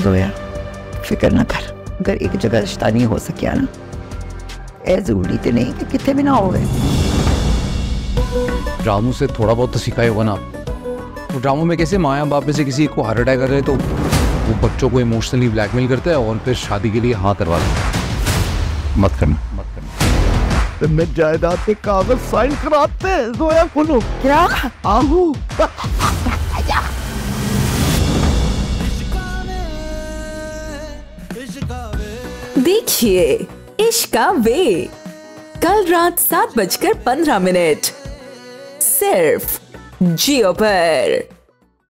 जोया फिक्र ना कर, अगर एक जगह रिश्ता नहीं हो सकिया ना, ऐ जरूरी तो नहीं कि कितने भी ना हो गए। ड्रामों से थोड़ा बहुत तो सिखाया होगा ना। तो ड्रामों में कैसे माया बाप में से किसी को हार्ट अटैक कर रहे तो वो बच्चों को इमोशनली ब्लैकमेल करता है और फिर शादी के लिए हाँ करवा देता है। मत करना, मत करना। तो मैं जायदाद के कागज साइन कराते जोया खुलू क्या आहू। देखिए इश्क़ावे कल रात 7:15 सिर्फ जियो पर।